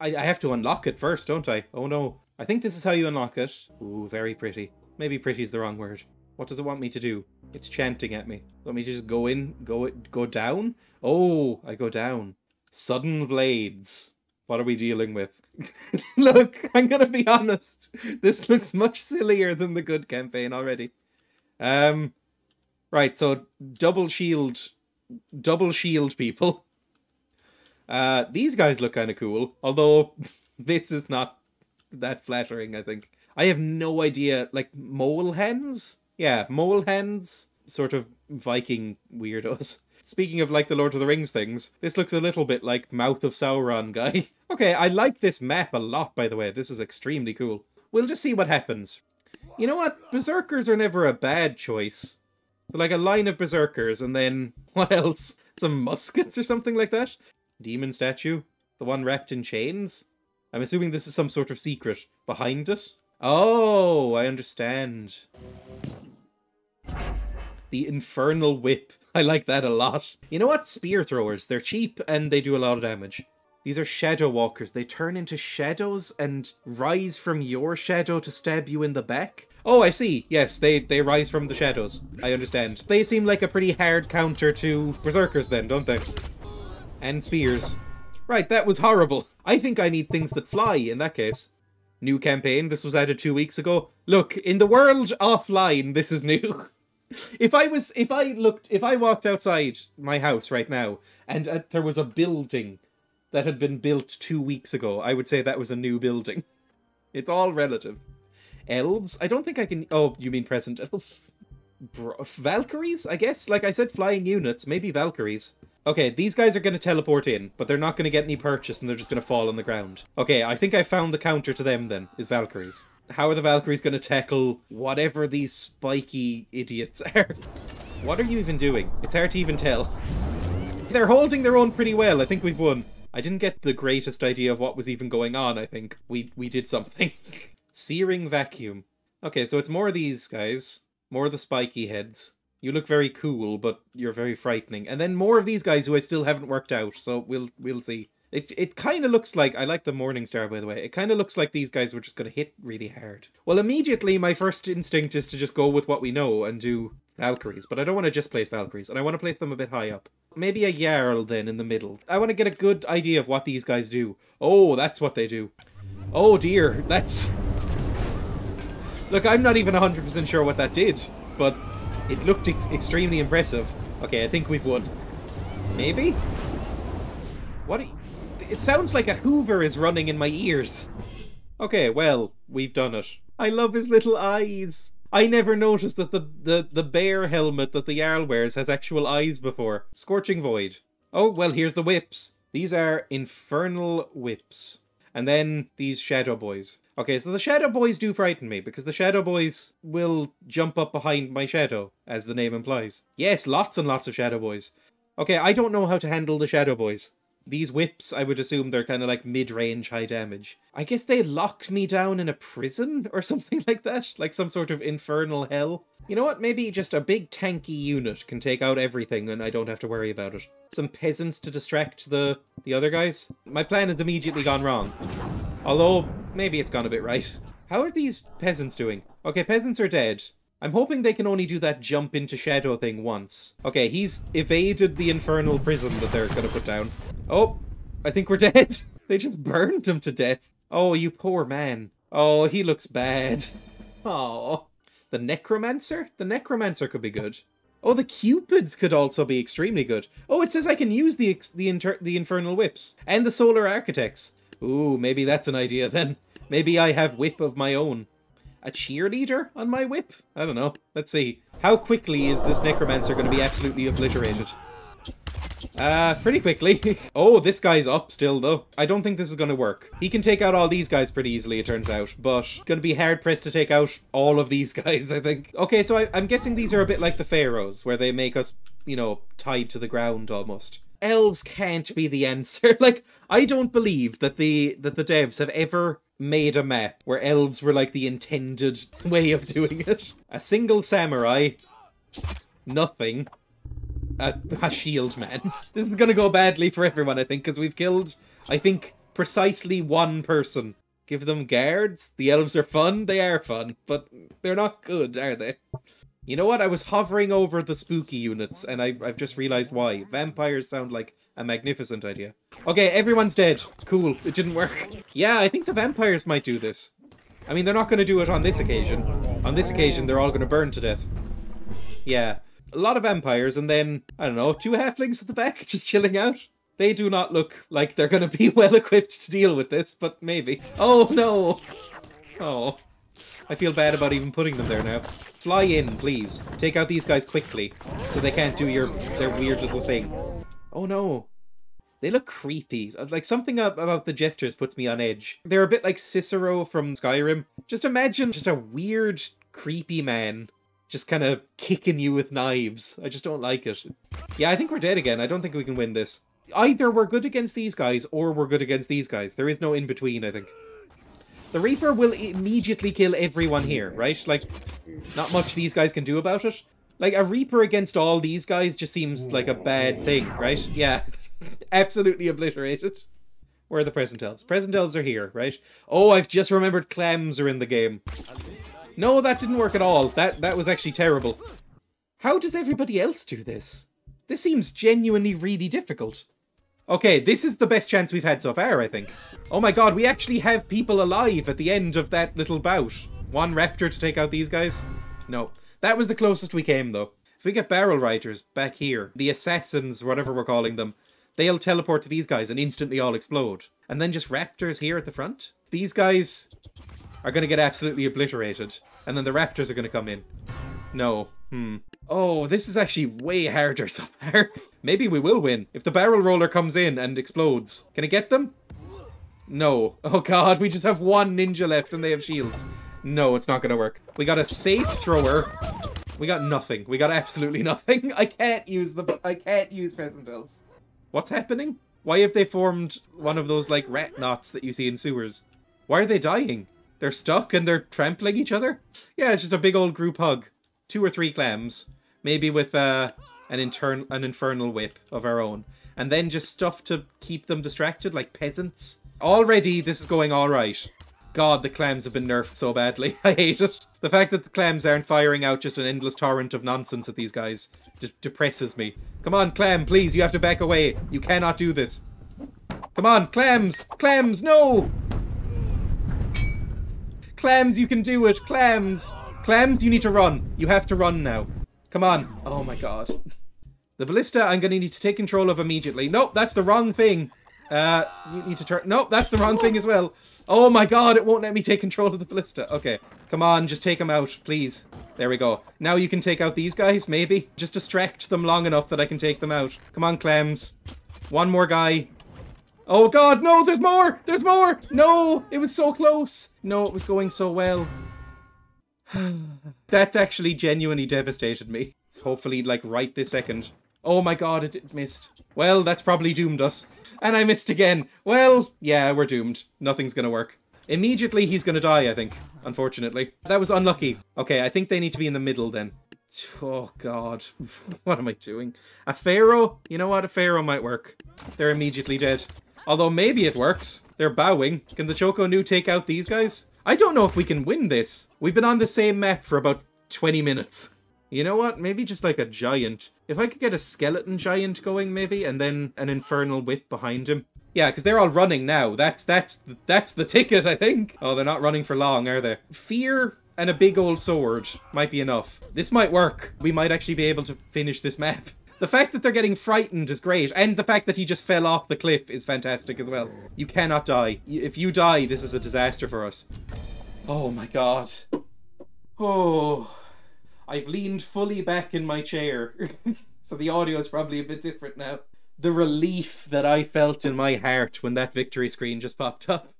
I have to unlock it first, don't I? Oh no. I think this is how you unlock it. Ooh, very pretty. Maybe pretty's the wrong word. What does it want me to do? It's chanting at me. Let me just go in, go down? Oh, I go down. Sudden blades. What are we dealing with? Look, I'm gonna be honest. This looks much sillier than the good campaign already. Right, so double shield people. These guys look kind of cool, although this is not that flattering, I think. I have no idea, like, mole hens? Yeah, mole hens, sort of Viking weirdos. Speaking of, like, the Lord of the Rings things, this looks a little bit like Mouth of Sauron guy. Okay, I like this map a lot, by the way. This is extremely cool. We'll just see what happens. You know what? Berserkers are never a bad choice. So, like, a line of berserkers, and then, what else? Some muskets or something like that? Demon statue? The one wrapped in chains? I'm assuming this is some sort of secret behind it. Oh, I understand. The infernal whip. I like that a lot. You know what? Spear throwers. They're cheap and they do a lot of damage. These are shadow walkers. They turn into shadows and rise from your shadow to stab you in the back. Oh, I see. Yes, they rise from the shadows. I understand. They seem like a pretty hard counter to berserkers then, don't they? And spears. Right, that was horrible. I think I need things that fly in that case. New campaign. This was added 2 weeks ago. Look, in the world offline, this is new. If I walked outside my house right now and there was a building that had been built 2 weeks ago, I would say that was a new building. It's all relative. Elves? I don't think I can... Oh, you mean present elves? Valkyries, I guess? Like I said, flying units. Maybe Valkyries. Okay, these guys are going to teleport in, but they're not going to get any purchase and they're just going to fall on the ground. Okay, I think I found the counter to them then, is Valkyries. How are the Valkyries going to tackle whatever these spiky idiots are? What are you even doing? It's hard to even tell. They're holding their own pretty well. I think we've won. I didn't get the greatest idea of what was even going on, I think. We did something. Searing vacuum. Okay, so it's more of these guys. More of the spiky heads. You look very cool, but you're very frightening. And then more of these guys who I still haven't worked out, so we'll see. It kind of looks like... I like the Morning Star, by the way. It kind of looks like these guys were just going to hit really hard. Well, immediately, my first instinct is to just go with what we know and do Valkyries. But I don't want to just place Valkyries, and I want to place them a bit high up. Maybe a Jarl, then, in the middle. I want to get a good idea of what these guys do. Oh, that's what they do. Oh, dear. That's... Look, I'm not even 100% sure what that did, but... It looked extremely impressive. Okay, I think we've won. Maybe? What are you... It sounds like a Hoover is running in my ears. Okay, well, we've done it. I love his little eyes. I never noticed that the bear helmet that the Jarl wears has actual eyes before. Scorching Void. Oh, well, here's the whips. These are infernal whips. And then these Shadow Boys. Okay, so the Shadow Boys do frighten me, because the Shadow Boys will jump up behind my shadow, as the name implies. Yes, lots and lots of Shadow Boys. Okay, I don't know how to handle the Shadow Boys. These whips, I would assume they're kind of like mid-range high damage. I guess they locked me down in a prison or something like that? Like some sort of infernal hell? You know what, maybe just a big tanky unit can take out everything and I don't have to worry about it. Some peasants to distract the other guys? My plan has immediately gone wrong. Although, maybe it's gone a bit right. How are these peasants doing? Okay, peasants are dead. I'm hoping they can only do that jump into shadow thing once. Okay, he's evaded the infernal prison that they're gonna put down. Oh, I think we're dead. They just burned him to death. Oh, you poor man. Oh, he looks bad. Oh, the necromancer? The necromancer could be good. Oh, the cupids could also be extremely good. Oh, it says I can use the infernal whips and the solar architects. Ooh, maybe that's an idea then. Maybe I have whip of my own. A cheerleader on my whip? I don't know. Let's see. How quickly is this necromancer going to be absolutely obliterated? Pretty quickly. Oh, this guy's up still, though. I don't think this is going to work. He can take out all these guys pretty easily, it turns out, but going to be hard-pressed to take out all of these guys, I think. Okay, so I'm guessing these are a bit like the pharaohs, where they make us, you know, tied to the ground, almost. Elves can't be the answer. Like, I don't believe that the devs have ever made a map where elves were, like, the intended way of doing it. A single samurai. Nothing. A shield man. This is gonna go badly for everyone, I think, because we've killed, I think, precisely one person. Give them guards. The elves are fun. They are fun, but they're not good, are they? You know what? I was hovering over the spooky units, and I've just realized why. Vampires sound like a magnificent idea. Okay, everyone's dead. Cool. It didn't work. Yeah, I think the vampires might do this. I mean, they're not going to do it on this occasion. On this occasion, they're all going to burn to death. Yeah. A lot of vampires, and then, I don't know, 2 halflings at the back, just chilling out. They do not look like they're going to be well-equipped to deal with this, but maybe. Oh, no! Oh. I feel bad about even putting them there now. Fly in, please. Take out these guys quickly, so they can't do their weird little thing. Oh no. They look creepy. Like, something about the gestures puts me on edge. They're a bit like Cicero from Skyrim. Just imagine just a weird, creepy man just kind of kicking you with knives. I just don't like it. Yeah, I think we're dead again. I don't think we can win this. Either we're good against these guys, or we're good against these guys. There is no in-between, I think. The Reaper will immediately kill everyone here, right? Like, not much these guys can do about it. Like, a Reaper against all these guys just seems like a bad thing, right? Yeah. Absolutely obliterated. Where are the Present Elves? Present Elves are here, right? Oh, I've just remembered clams are in the game. No, that didn't work at all. That was actually terrible. How does everybody else do this? This seems genuinely really difficult. Okay, this is the best chance we've had so far, I think. Oh my god, we actually have people alive at the end of that little bout. One raptor to take out these guys? No. That was the closest we came, though. If we get barrel riders back here, the assassins, whatever we're calling them, they'll teleport to these guys and instantly all explode. And then just raptors here at the front? These guys are going to get absolutely obliterated. And then the raptors are going to come in. No. Oh, this is actually way harder so far. Maybe we will win if the barrel roller comes in and explodes. Can I get them? No. Oh god, we just have one ninja left and they have shields. No, it's not gonna work. We got a safe thrower. We got nothing. We got absolutely nothing. I can't use Pheasant Elves. What's happening? Why have they formed one of those like rat knots that you see in sewers? Why are they dying? They're stuck and they're trampling each other? Yeah, it's just a big old group hug. 2 or 3 clams, maybe with an infernal whip of our own. And then just stuff to keep them distracted, like peasants. Already, this is going all right. God, the clams have been nerfed so badly. I hate it. The fact that the clams aren't firing out just an endless torrent of nonsense at these guys just depresses me. Come on, clam, please, you have to back away. You cannot do this. Come on, clams! Clams, no! Clams, you can do it, clams! Clams, you need to run. You have to run now. Come on. Oh my god. The ballista I'm going to need to take control of immediately. Nope, that's the wrong thing. You need to turn... Nope, that's the wrong thing as well. Oh my god, it won't let me take control of the ballista. Okay. Come on, just take them out, please. There we go. Now you can take out these guys, maybe. Just distract them long enough that I can take them out. Come on, clams. One more guy. Oh god, no, there's more! There's more! No, it was so close. No, it was going so well. That's actually genuinely devastated me. Hopefully, like, right this second. Oh my god, it missed. Well, that's probably doomed us. And I missed again. Well, yeah, we're doomed. Nothing's gonna work. Immediately, he's gonna die, I think. Unfortunately. That was unlucky. Okay, I think they need to be in the middle then. Oh god. What am I doing? A pharaoh? You know what? A pharaoh might work. They're immediately dead. Although maybe it works. They're bowing. Can the Choconu take out these guys? I don't know if we can win this. We've been on the same map for about 20 minutes. You know what? Maybe just like a giant. If I could get a skeleton giant going, maybe, and then an infernal whip behind him. Yeah, because they're all running now. That's the ticket, I think. Oh, they're not running for long, are they? Fear and a big old sword might be enough. This might work. We might actually be able to finish this map. The fact that they're getting frightened is great, and the fact that he just fell off the cliff is fantastic as well. You cannot die. If you die, this is a disaster for us. Oh my god. Oh. I've leaned fully back in my chair, so the audio is probably a bit different now. The relief that I felt in my heart when that victory screen just popped up.